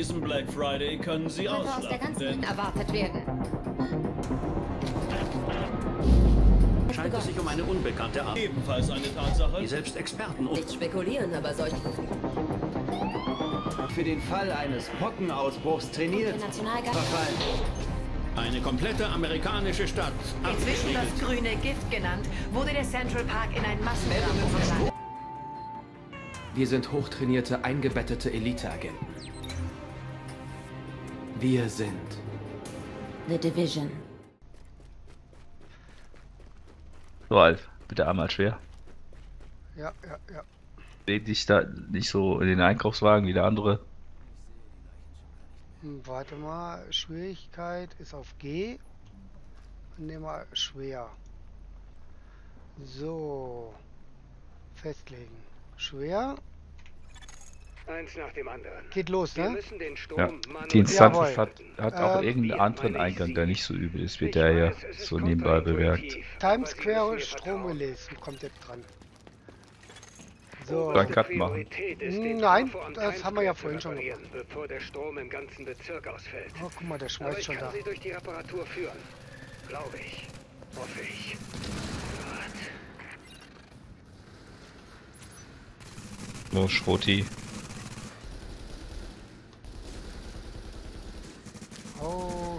diesem Black Friday können Sie auslaufen, aus der ganzen Welt erwartet werden. Scheint es sich um eine unbekannte Art. Ebenfalls eine Tatsache, die selbst Experten nicht spekulieren, aber solche. Für den Fall eines Pockenausbruchs trainiert. Verfallen. Eine komplette amerikanische Stadt. Inzwischen das grüne Gift genannt, wurde der Central Park in ein Massengrab umgewandelt. Wir sind hochtrainierte, eingebettete Eliteagenten. Wir sind The Division. So, Alf, bitte einmal schwer. Ja, ja, ja. Dreh dich da nicht so in den Einkaufswagen wie der andere. Warte mal, Schwierigkeit ist auf G. Nehmen wir schwer. So. Festlegen. Schwer. Eins nach dem anderen. Geht los, ne? Ja. Die Instanz hat auch irgendeinen anderen Eingang, der nicht so übel ist, wie der hier so nebenbei bemerkt. Times Square Strom lesen kommt jetzt dran. So. Dann Cut machen. Nein, das haben wir ja vorhin schon gemacht. Oh, guck mal, der schmeißt schon da. Los, Schroti. Oh.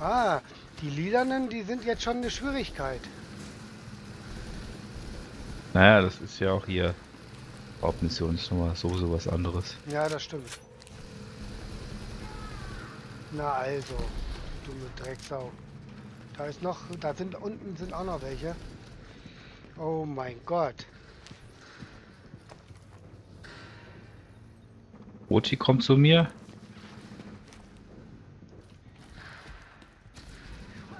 Ah, die Lilanen, die sind jetzt schon eine Schwierigkeit. Naja, das ist ja auch hier Hauptmissionsnummer, so was anderes. Ja, das stimmt. Na also, dumme Drecksau. Da ist noch, da sind unten sind auch noch welche. Oh mein Gott. Roti kommt zu mir.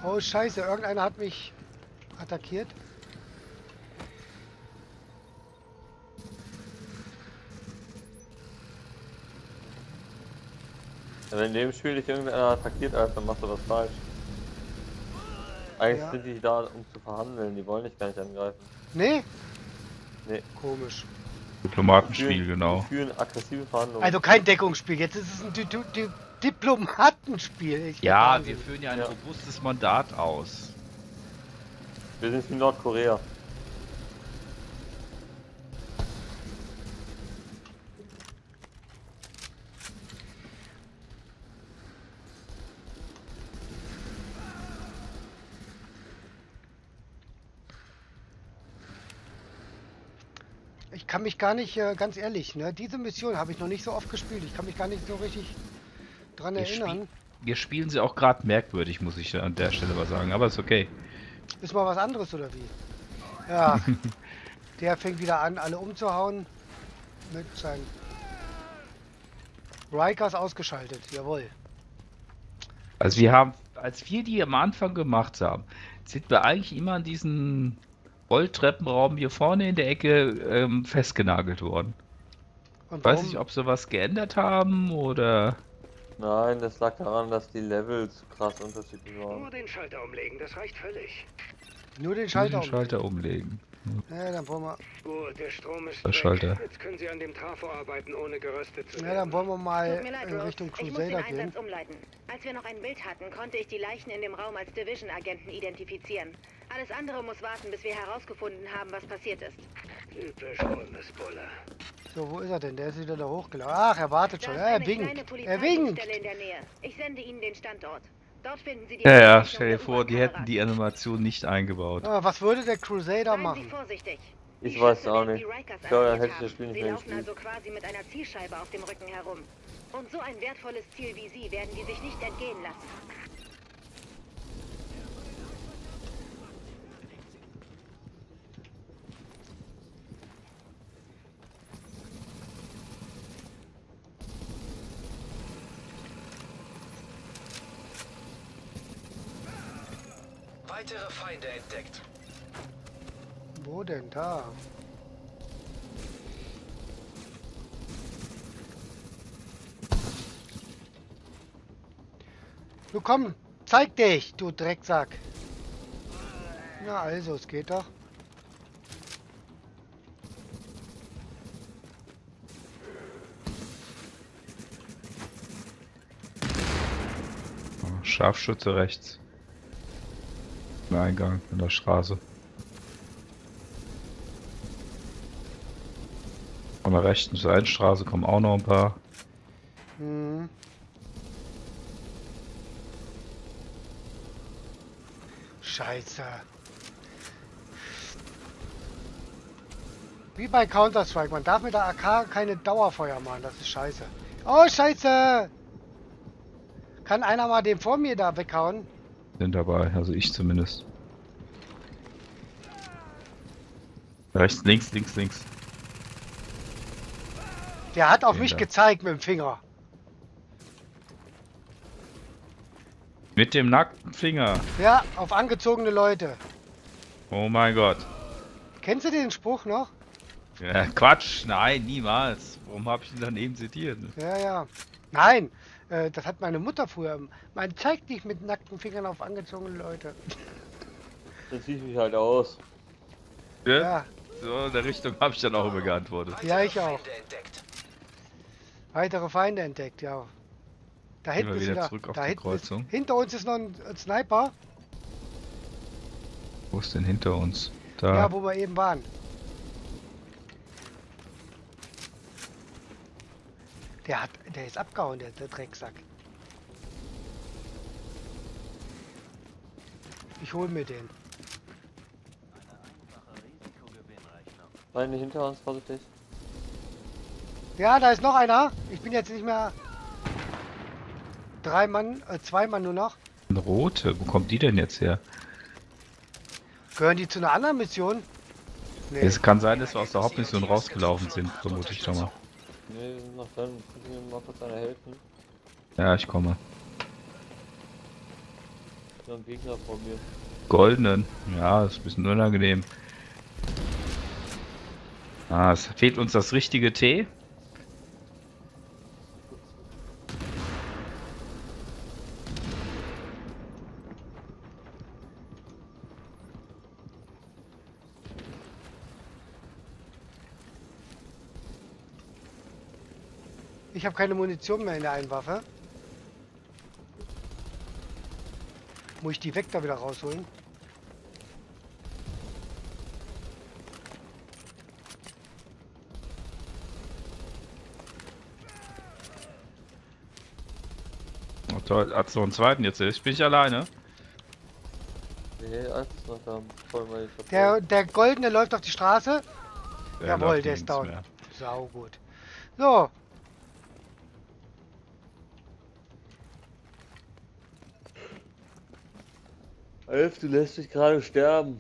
Oh Scheiße, irgendeiner hat mich attackiert. Wenn in dem Spiel dich irgendeiner attackiert, dann machst du was falsch. Eigentlich sind die da, um zu verhandeln, die wollen dich gar nicht angreifen. Nee? Nee. Komisch. Diplomatenspiel, genau. Führen aggressive Verhandlungen. Also kein Deckungsspiel, jetzt ist es ein Diplomatenspiel. Ja, wir führen ja ein robustes Mandat aus. Wir sind in Nordkorea. Ich kann mich gar nicht, ganz ehrlich, ne? Diese Mission habe ich noch nicht so oft gespielt. Ich kann mich gar nicht so richtig dran erinnern. Wir spielen sie auch gerade merkwürdig, muss ich an der Stelle mal sagen, aber ist okay. Ist mal was anderes, oder wie? Ja, der fängt wieder an, alle umzuhauen. Mit seinen Rikers ausgeschaltet, jawohl. Also wir haben, als wir die am Anfang gemacht haben, sind wir eigentlich immer an diesen Rolltreppenraum hier vorne in der Ecke festgenagelt worden. Und weiß nicht, ob sie was geändert haben oder. Nein, das lag daran, dass die Levels krass unterschiedlich waren. Nur den Schalter umlegen, das reicht völlig. Nur den Schalter umlegen. Ja, dann wollen wir. Gut, der Strom ist weg. Jetzt können Sie an dem Trafo arbeiten, ohne geröstet zu werden. Ja, dann wollen wir mal in Richtung Crusader gehen. Als wir noch ein Bild hatten, konnte ich die Leichen in dem Raum als Division-Agenten identifizieren. Alles andere muss warten, bis wir herausgefunden haben, was passiert ist. Typisch Bundesbulle. So, wo ist er denn? Der ist wieder da hochgelaufen. Ach, er wartet schon. Er winkt. Er winkt. Ich sende Ihnen den Standort. Dort finden Sie die stell dir vor, die hätten die Animation nicht eingebaut. Ah, was würde der Crusader machen? Ich weiß auch nicht. Ich glaube, dann hätte ich das Spiel nicht mehr gespielt. Sie laufen also quasi mit einer Zielscheibe auf dem Rücken herum. Und so ein wertvolles Ziel wie Sie werden die sich nicht entgehen lassen. Weitere Feinde entdeckt. Wo denn da? Du komm, zeig dich, du Drecksack. Na also, es geht doch. Scharfschütze rechts. Der Eingang in der Straße. Von der rechten Seitenstraße kommen auch noch ein paar. Mhm. Scheiße. Wie bei Counter-Strike, man darf mit der AK keine Dauerfeuer machen, das ist scheiße. Oh, scheiße! Kann einer mal den vor mir da weghauen? Sind dabei, also ich zumindest. Rechts, links, links, links. Der hat auf mich gezeigt mit dem Finger. Mit dem nackten Finger? Ja, auf angezogene Leute. Oh mein Gott. Kennst du den Spruch noch? Ja, Quatsch, nein, niemals. Warum habe ich ihn daneben zitiert? Ja, ja. Nein! Das hat meine Mutter früher. Man zeigt dich mit nackten Fingern auf angezogene Leute. Das sieht mich halt aus. Ja? Ja. So, in der Richtung habe ich dann auch immer geantwortet. Ja, ich auch. Weitere Feinde entdeckt, ja. Da hinten ist wieder zurück auf die Kreuzung. Hinter uns ist noch ein Sniper. Wo ist denn hinter uns? Da. Ja, wo wir eben waren. Der ist abgehauen, der Drecksack. Ich hol mir den. Eine hinter uns, vorsichtig. Ja, da ist noch einer. Ich bin jetzt nicht mehr... Zwei Mann nur noch. Eine rote, wo kommt die denn jetzt her? Gehören die zu einer anderen Mission? Nee. Es kann sein, dass wir aus der Hauptmission rausgelaufen sind, vermute ich schon mal. Ne, wir sind noch dran. Können wir mal kurz einer helfen? Ja, ich komme. Ich hab einen Gegner vor mir. Goldenen? Ja, das ist ein bisschen unangenehm. Ah, es fehlt uns das richtige T. Ich habe keine Munition mehr in der einen Waffe. Muss ich die weg da wieder rausholen? Oh toll, hat's noch einen zweiten jetzt. Ich bin ich alleine. Nee, eins ist noch da. Der Goldene läuft auf die Straße. Jawohl, der ist down. Sau gut. So. Elf, du lässt dich gerade sterben.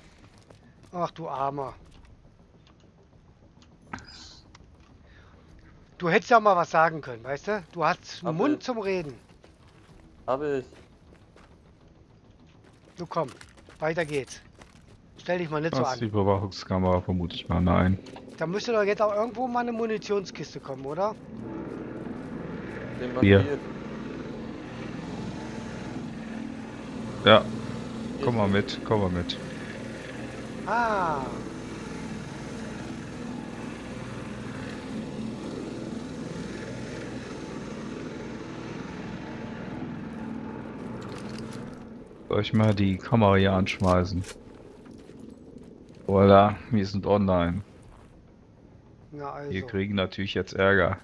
Ach du Armer. Du hättest ja mal was sagen können, weißt du? Du hast einen Mund zum Reden. Hab ich. Du komm, weiter geht's. Stell dich mal nicht so an. Das ist die Überwachungskamera, vermute ich mal, nein. Da müsste doch jetzt auch irgendwo mal eine Munitionskiste kommen, oder? Hier. Ja. Komm mal mit, komm mal mit. Ah. Soll ich mal die Kamera hier anschmeißen? Voilà, wir sind online. Na also. Wir kriegen natürlich jetzt Ärger.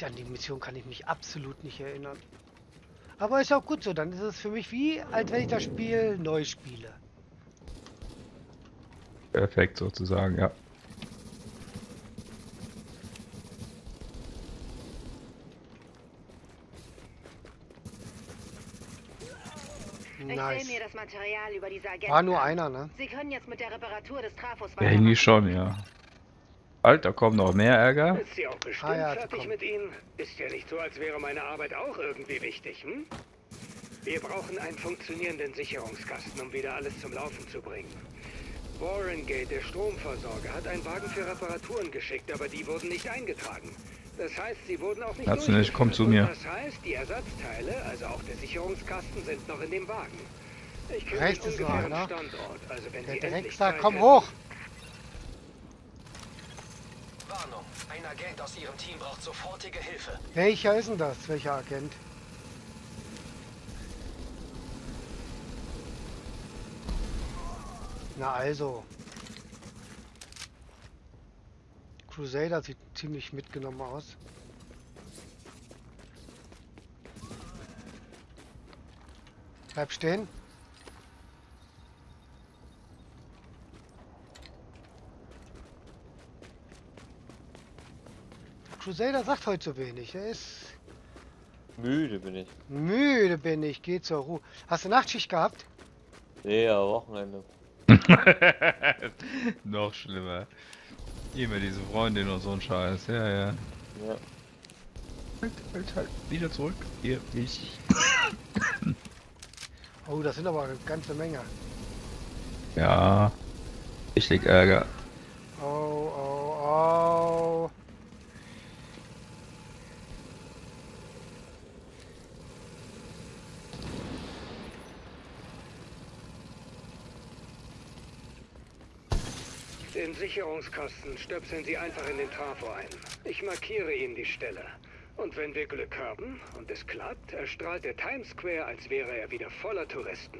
An die Mission kann ich mich absolut nicht erinnern. Aber ist auch gut so, dann ist es für mich wie, als wenn ich das Spiel neu spiele. Perfekt sozusagen, ja. Nice. Ich mir das Material über diese Agenten. War nur einer, ne? Sie können jetzt mit der Reparatur des Trafos weitermachen. Irgendwie schon, ja. Alter, kommt noch mehr Ärger. Ist sie auch bestimmt fertig mit Ihnen? Ist ja nicht so, als wäre meine Arbeit auch irgendwie wichtig, hm? Wir brauchen einen funktionierenden Sicherungskasten, um wieder alles zum Laufen zu bringen. Warrengate, der Stromversorger, hat einen Wagen für Reparaturen geschickt, aber die wurden nicht eingetragen. Das heißt, sie wurden auch nicht durchgeführt. Komm zu mir. Das heißt, die Ersatzteile, also auch der Sicherungskasten, sind noch in dem Wagen. Ich kriege einen ungefähren Standort, also wenn sie endlich Zeit hätten. Komm hoch! Warnung, ein Agent aus ihrem Team braucht sofortige Hilfe. Welcher ist denn das? Welcher Agent? Na also. Crusader sieht ziemlich mitgenommen aus. Bleib stehen. Crusader sagt heute so wenig. Er ist... Müde bin ich. Müde bin ich. Geh zur Ruhe. Hast du Nachtschicht gehabt? Nee, am Wochenende. Noch schlimmer. Immer diese Freundin oder so ein Scheiß, ja. Halt, wieder zurück, hier, ich. Oh, das sind aber eine ganze Menge. Ja, ich leg Ärger. Oh. Den Sicherungskasten stöpseln Sie einfach in den Trafo ein. Ich markiere Ihnen die Stelle. Und wenn wir Glück haben und es klappt, erstrahlt der Times Square, als wäre er wieder voller Touristen.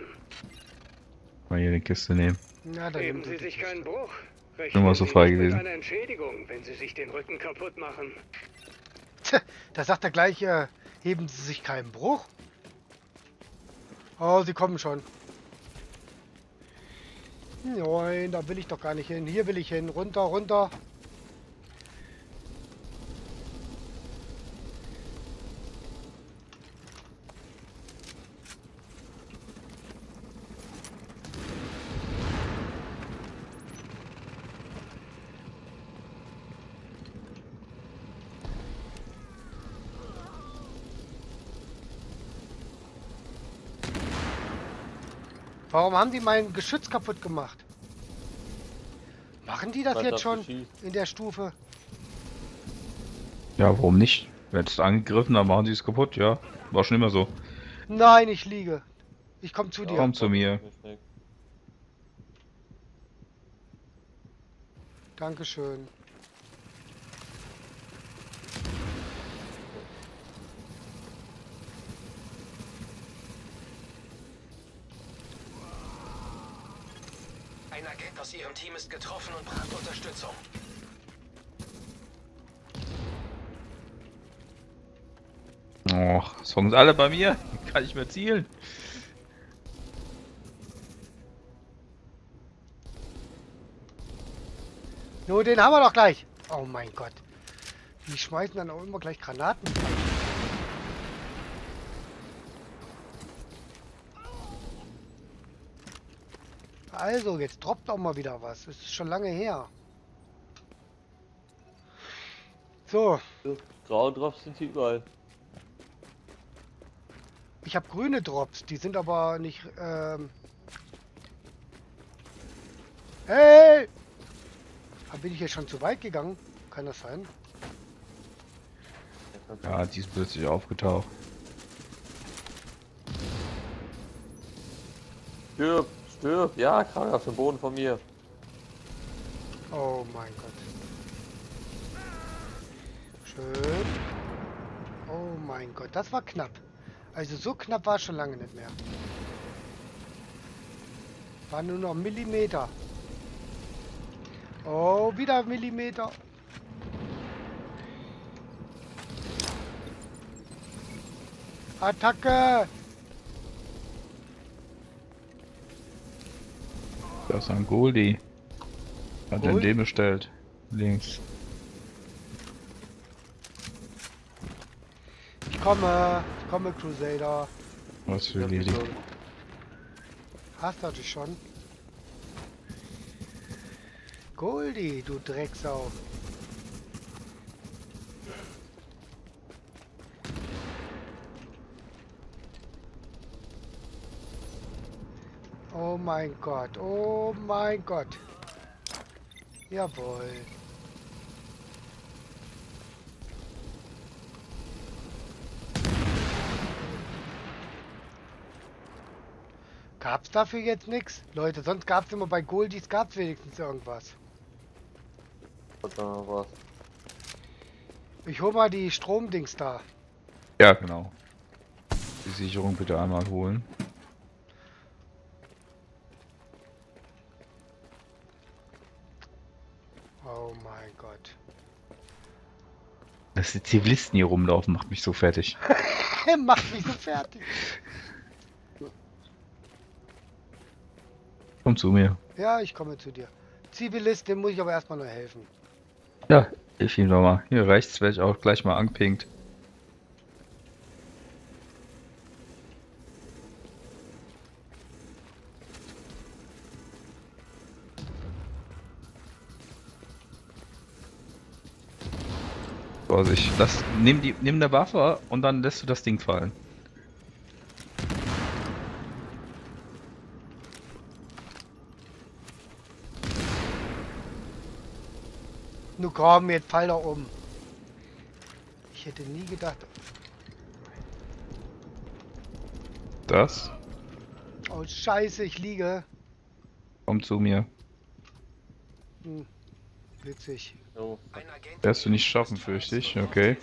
Mal hier eine Kiste nehmen. Na, da geben Sie sich keinen Bruch. Rechnen Sie mit einer Entschädigung, wenn Sie sich den Rücken kaputt machen. Tja, da sagt er gleich, heben Sie sich keinen Bruch. Oh, Sie kommen schon. Nein, da will ich doch gar nicht hin. Hier will ich hin. Runter, runter. Warum haben die mein Geschütz kaputt gemacht? Machen die das jetzt schon in der Stufe? Ja, warum nicht? Wenn es angegriffen, dann machen sie es kaputt, ja. War schon immer so. Nein, ich liege. Ich komm zu dir. Komm zu mir. Dankeschön. Aus ihrem Team ist getroffen und braucht Unterstützung. Och, sonst alle bei mir. Kann ich mehr zielen. Nur den haben wir doch gleich. Oh mein Gott. Die schmeißen dann auch immer gleich Granaten. Also, jetzt droppt auch mal wieder was. Es ist schon lange her. So. Graue Drops sind hier überall. Ich habe grüne Drops, die sind aber nicht... Hey! Bin ich hier schon zu weit gegangen? Kann das sein? Ja, die ist plötzlich aufgetaucht. Ja. Stirb, ja, krank auf dem Boden von mir. Oh mein Gott. Schön. Oh mein Gott, das war knapp. Also so knapp war schon lange nicht mehr. War nur noch Millimeter. Oh, wieder Millimeter. Attacke! Das ist ein Goldie. Hat er den bestellt. Links. Ich komme Crusader. Was für Lady. Hast du dich schon? Goldie, du Drecksau. Oh mein Gott, oh mein Gott. Jawohl. Gab's dafür jetzt nichts? Leute, sonst gab's immer bei Goldies, gab's wenigstens irgendwas. Ich hol mal die Stromdings da. Ja, genau. Die Sicherung bitte einmal holen. Oh mein Gott. Dass die Zivilisten hier rumlaufen, macht mich so fertig. Macht mich so fertig. Komm zu mir. Ja, ich komme zu dir. Zivilist, dem muss ich aber erstmal nur helfen. Ja, ich ihm doch mal. Hier rechts werde ich auch gleich mal angepinkt. Vorsicht, nimm der Waffe und dann lässt du das Ding fallen. Nun komm, jetzt fall doch um. Ich hätte nie gedacht. Das? Oh Scheiße, ich liege. Komm zu mir. Hm. Witzig. Oh. Wirst du nicht schaffen, fürchte ich. Okay.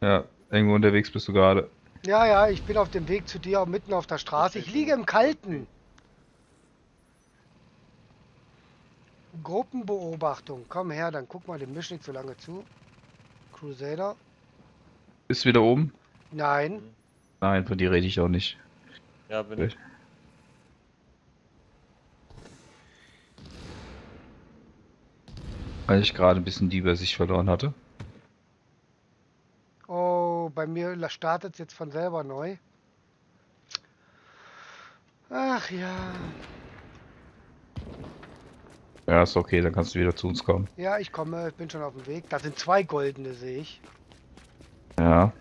Ja, irgendwo unterwegs bist du gerade. Ja, ja, ich bin auf dem Weg zu dir, mitten auf der Straße. Ich liege im Kalten. Gruppenbeobachtung. Komm her, dann guck mal dem Misch nicht so lange zu. Crusader. Bist du wieder oben? Nein. Nein, von dir rede ich auch nicht. Ja, bin ich. Weil ich gerade ein bisschen die Übersicht verloren hatte. Oh, bei mir startet es jetzt von selber neu. Ach ja. Ja, ist okay, dann kannst du wieder zu uns kommen. Ja, ich komme, ich bin schon auf dem Weg. Da sind zwei goldene, sehe ich. Ja.